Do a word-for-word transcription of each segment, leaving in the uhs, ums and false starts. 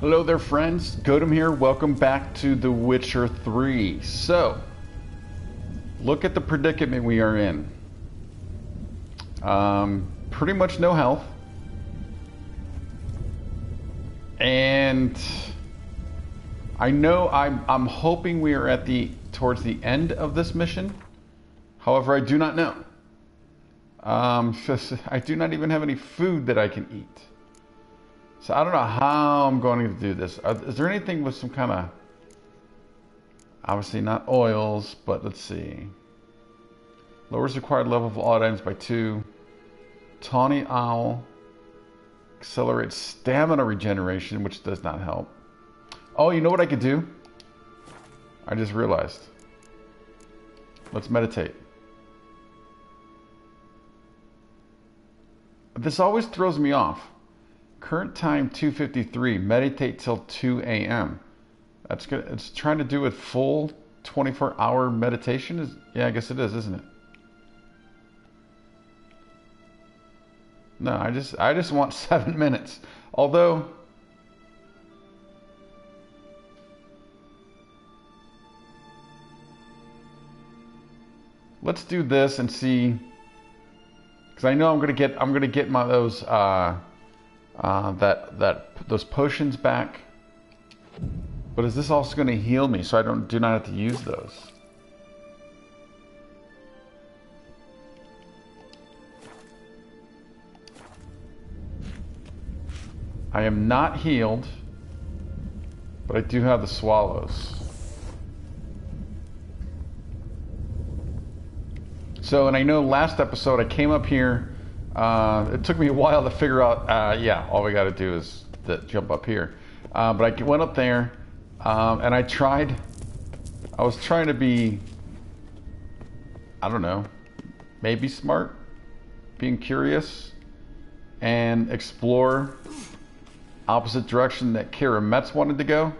Hello there friends, Goat three M here, welcome back to The Witcher three. So, look at the predicament we are in. Um, pretty much no health. And I know I'm, I'm hoping we are at the towards the end of this mission. However, I do not know. Um, I do not even have any food that I can eat. So I don't know how I'm going to do this. Is there anything with some kind of... Obviously not oils, but let's see. Lowers required level of all items by two. Tawny Owl. Accelerates stamina regeneration, which does not help. Oh, you know what I could do? I just realized. Let's meditate. This always throws me off. Current time two fifty-three, meditate till two A M That's good. It's trying to do a full twenty-four hour meditation. Is, yeah, I guess it is, isn't it? No, I just I just want seven minutes. Although let's do this and see, because I know I'm gonna get I'm gonna get my those uh Uh, that that those potions back, but is this also going to heal me so I don't do not have to use those? I am not healed, but I do have the swallows. So, and I know last episode I came up here. Uh, it took me a while to figure out, uh, yeah, all we got to do is th jump up here. Uh, but I went up there, um, and I tried, I was trying to be, I don't know, maybe smart, being curious, and explore opposite direction that Kira Metz wanted to go,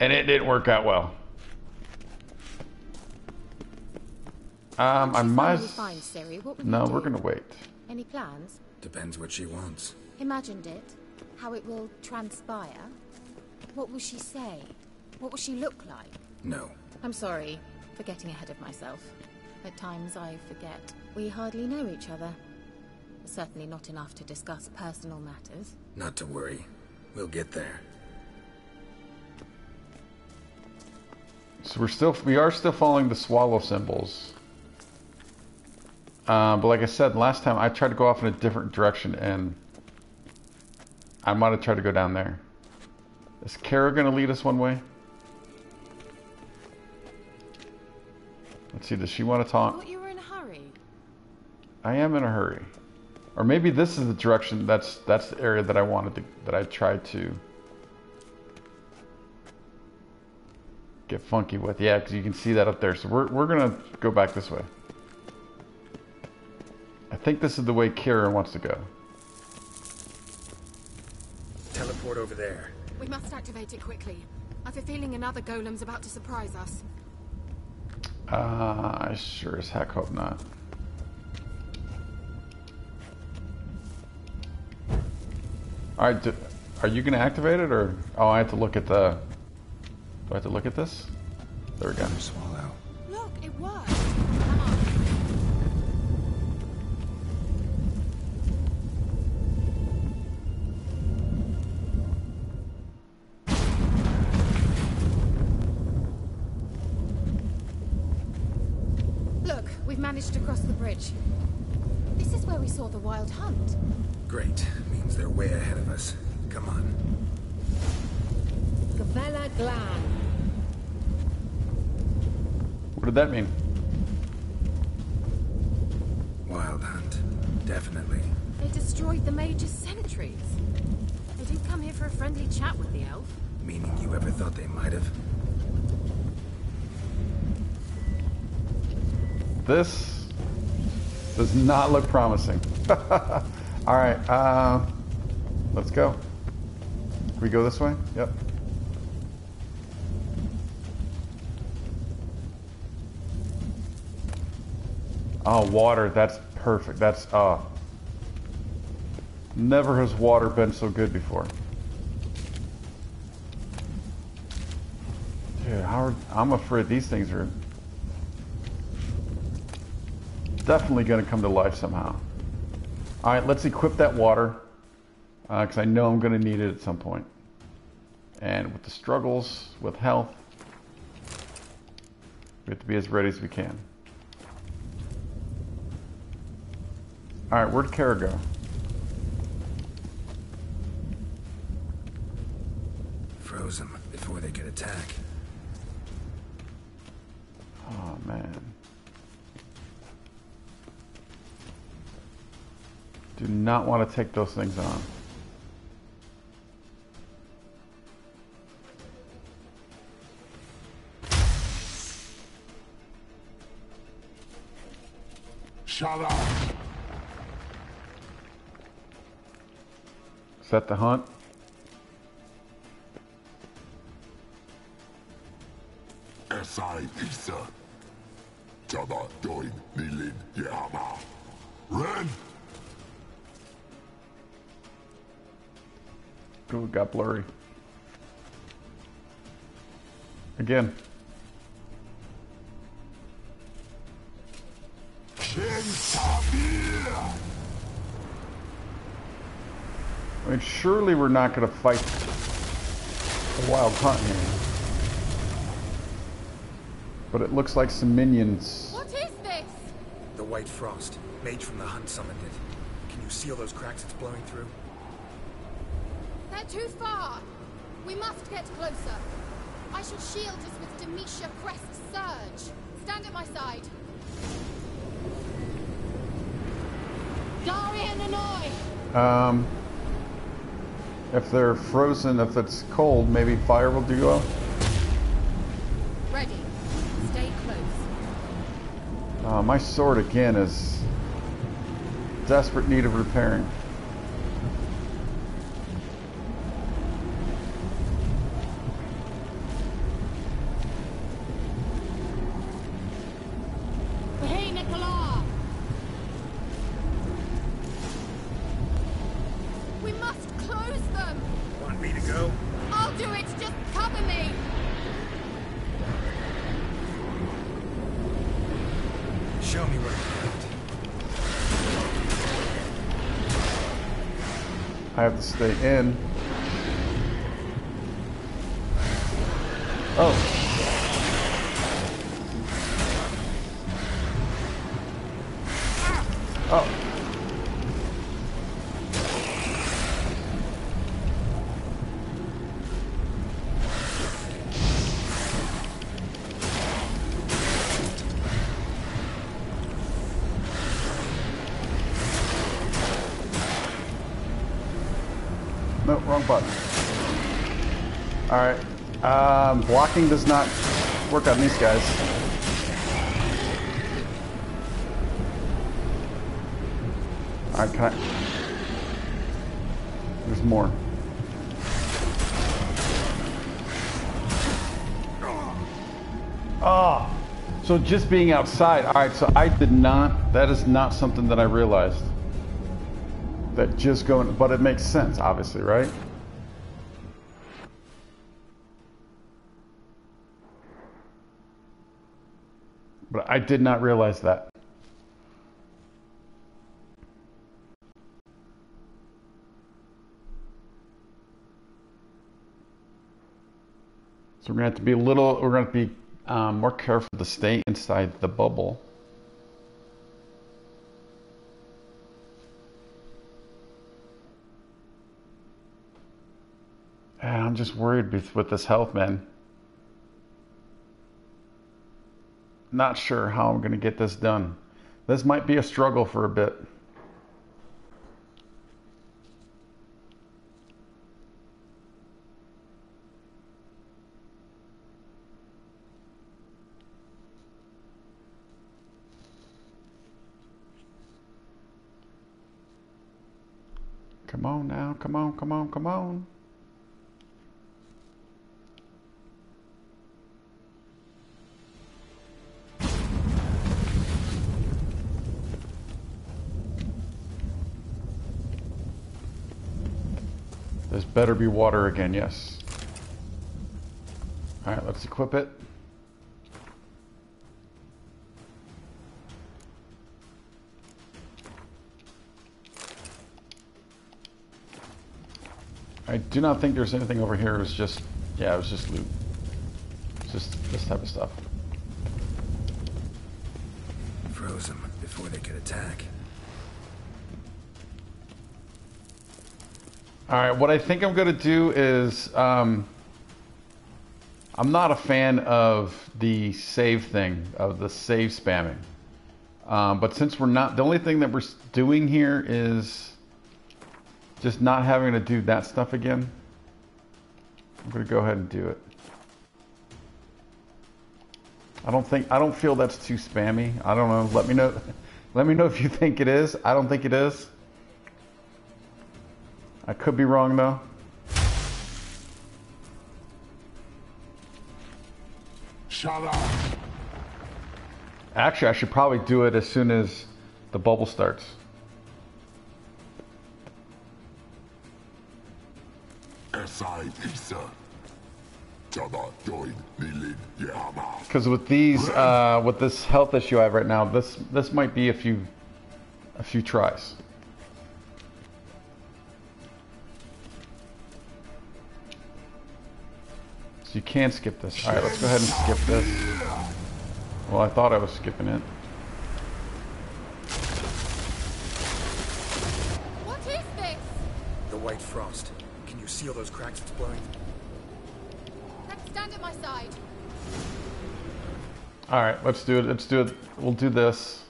and it didn't work out well. Um, I might, no, we're going to wait. Any plans? Depends what she wants. Imagined it, how it will transpire. What will she say? What will she look like? No. I'm sorry for getting ahead of myself. At times I forget we hardly know each other. Certainly not enough to discuss personal matters. Not to worry. We'll get there. So we're still we are still following the swallow symbols. Uh, but like I said, last time I tried to go off in a different direction, and I might have tried to go down there. Is Kara going to lead us one way? Let's see, does she want to talk? I thought you were in a hurry. I am in a hurry. Or maybe this is the direction, that's that's the area that I wanted to, that I tried to get funky with. Yeah, because you can see that up there. So we're, we're going to go back this way. I think this is the way Kira wants to go. Teleport over there. We must activate it quickly. I've a feeling another golem's about to surprise us. Ah, uh, I sure as heck hope not. All right, do, are you going to activate it, or oh, I have to look at the. Do I have to look at this? There we go. Swallow. Look, it worked. To cross the bridge. This is where we saw the Wild Hunt. Great. Means they're way ahead of us. Come on. Gavella Glan. What did that mean? Wild Hunt. Definitely. They destroyed the Major's sentries. They didn't come here for a friendly chat with the elf. Meaning you ever thought they might have? This does not look promising. All right, uh, let's go. Can we go this way? Yep. Oh, water, that's perfect. That's, oh. Never has water been so good before. Dude, how are, I'm afraid these things are definitely going to come to life somehow. All right, let's equip that water because uh, I know I'm going to need it at some point. And with the struggles with health, we have to be as ready as we can. All right, where'd Kara go? Froze them before they could attack. Oh, man. Do not want to take those things on. Shut up. Is that the hunt? Esai Isa. Taba doin Nilin Yama. Run! Ooh, it got blurry. Again. I mean, surely we're not going to fight a wild hunt here. But it looks like some minions. What is this? The White Frost. Mage from the hunt summoned it. Can you seal those cracks it's blowing through? They're too far. We must get closer. I shall shield us with Demetia Crest Surge. Stand at my side. Darien and I. Um. If they're frozen, if it's cold, maybe fire will do well. Ready. Stay close. Uh, my sword again is desperate need of repairing. I have to stay in. Oh. Oh. Alright, um, blocking does not work on these guys. Alright, can I... There's more. Oh, so just being outside. Alright, so I did not, that is not something that I realized. That just going, but it makes sense, obviously, right? But I did not realize that. So we're gonna have to be a little, we're gonna have to be um, more careful to stay inside the bubble. Yeah, I'm just worried with, with this health, man. Not sure how I'm going to get this done. This might be a struggle for a bit. Come on now, come on, come on, come on. There's better be water again, yes. Alright, let's equip it. I do not think there's anything over here. It was just, yeah, it was just loot. It's just this type of stuff. Froze them before they could attack. All right, what I think I'm gonna do is, um, I'm not a fan of the save thing, of the save spamming. Um, but since we're not, the only thing that we're doing here is just not having to do that stuff again. I'm gonna go ahead and do it. I don't think, I don't feel that's too spammy. I don't know. Let me know. Let me know if you think it is. I don't think it is. I could be wrong though. Shut up. Actually, I should probably do it as soon as the bubble starts. Because with these, uh, with this health issue I have right now, this this might be a few, a few tries. So you can skip this. All right, let's go ahead and skip this. Well, I thought I was skipping it. What is this? The White Frost. Can you seal those cracks it's blowing? Stand at my side. All right, let's do it. Let's do it. We'll do this.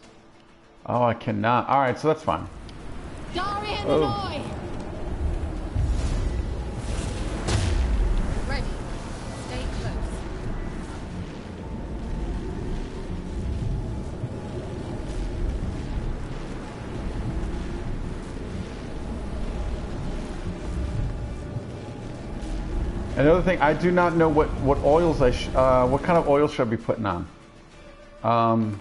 Oh, I cannot. All right, so that's fine. Darien, the boy. Ready. Stay close. Another thing, I do not know what what oils I sh uh, what kind of oil should I be putting on. Um,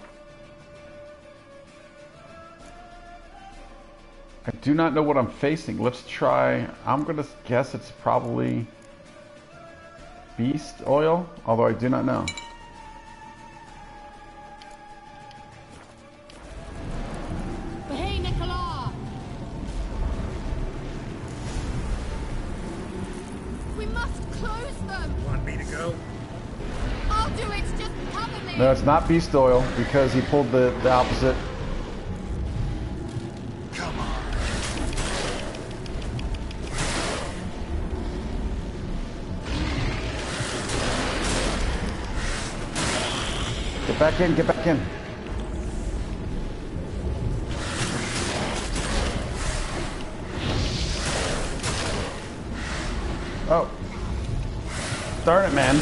I do not know what I'm facing. Let's try. I'm gonna guess it's probably beast oil, although I do not know. No, it's not beast oil because he pulled the, the opposite. Come on. Get back in, get back in. Oh. Darn it, man.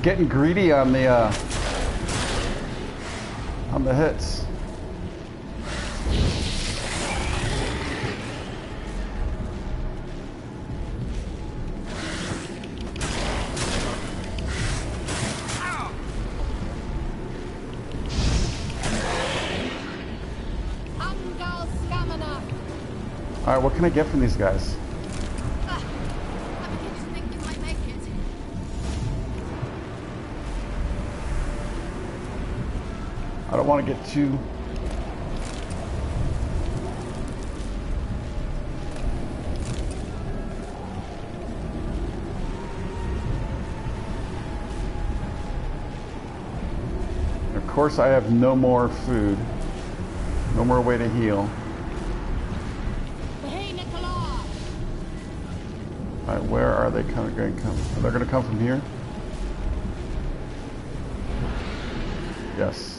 Getting greedy on the uh, on the hits. All right, what can I get from these guys? I don't want to get too... Of course I have no more food, no more way to heal. Alright, where are they coming? Going to come? Are they going to come from here? Yes.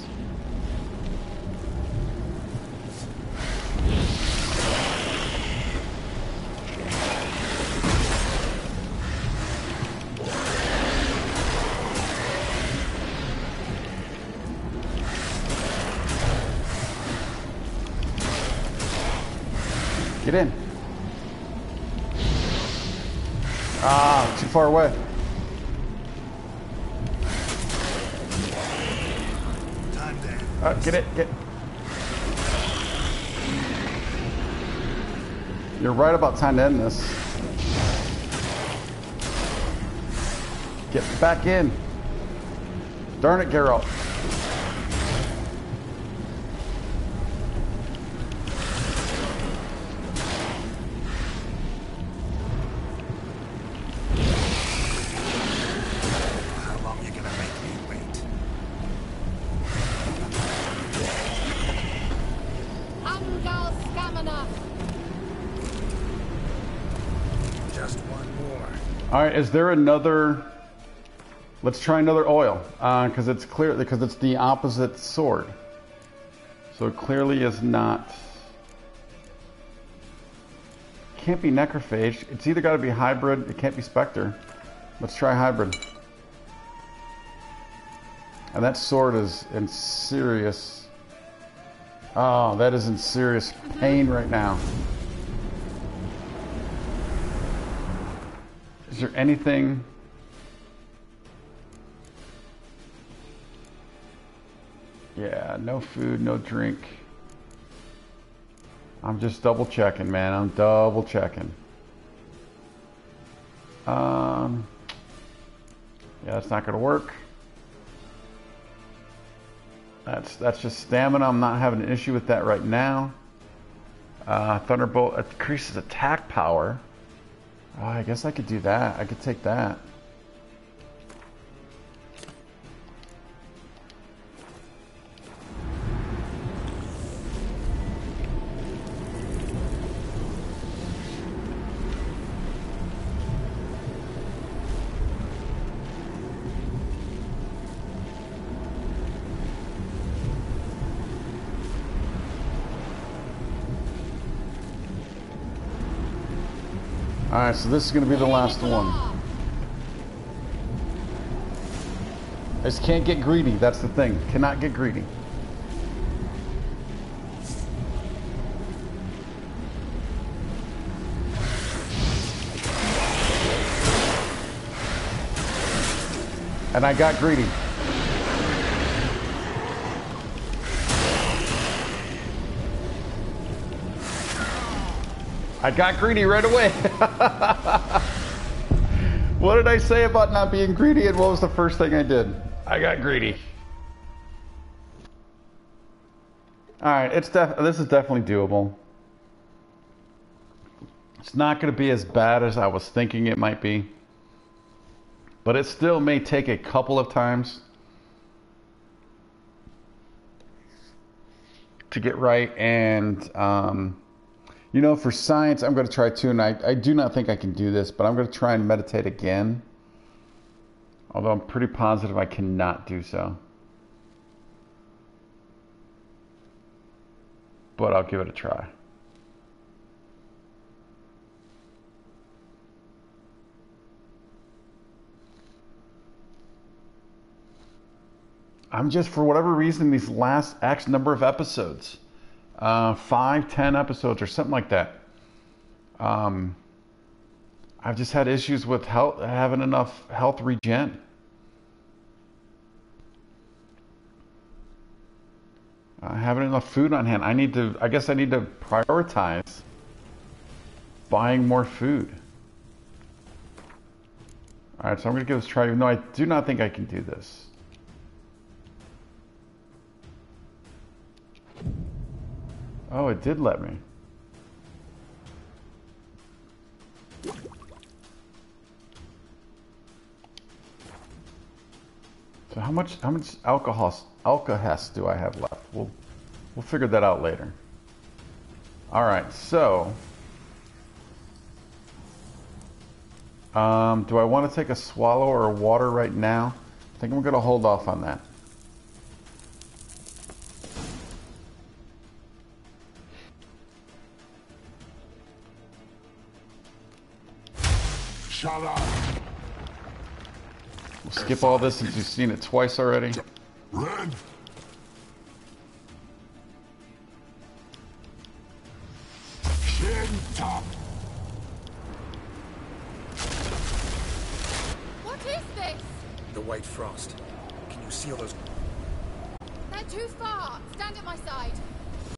Get in. Ah, too far away. Uh, get it, get it. You're right about time to end this. Get back in. Darn it, Geralt. Is there another? Let's try another oil, because uh, it's clear, because it's the opposite sword. So it clearly is not. Can't be necrophage. It's either got to be hybrid. It can't be specter. Let's try hybrid. And that sword is in serious. Oh, that is in serious pain right now. Is there anything? Yeah, no food, no drink. I'm just double checking, man. I'm double checking. Um, yeah, that's not gonna work. That's that's just stamina. I'm not having an issue with that right now. Uh, Thunderbolt increases attack power. Oh, I guess I could do that. I could take that. Alright, so this is going to be the last one. I just can't get greedy, that's the thing. Cannot get greedy. And I got greedy. I got greedy right away. What did I say about not being greedy, and what was the first thing I did? I got greedy. All right, it's def this is definitely doable. It's not going to be as bad as I was thinking it might be, but it still may take a couple of times to get right. And um you know, for science, I'm going to try too, and I, I do not think I can do this, but I'm going to try and meditate again. Although I'm pretty positive I cannot do so. But I'll give it a try. I'm just, for whatever reason, these last X number of episodes... Uh, five, ten episodes or something like that. Um, I've just had issues with health, having enough health regen. Uh, having enough food on hand. I need to, I guess I need to prioritize buying more food. All right, so I'm going to give this a try, even though I do not think I can do this. Oh, it did let me. So how much how much alcohol alcohol do I have left? We'll we'll figure that out later. All right, so um, do I want to take a swallow or a water right now? I think I'm going to hold off on that. We'll skip all this since you've seen it twice already. Run. Chin top. the White Frost. Can you seal those? They're too far! Stand at my side!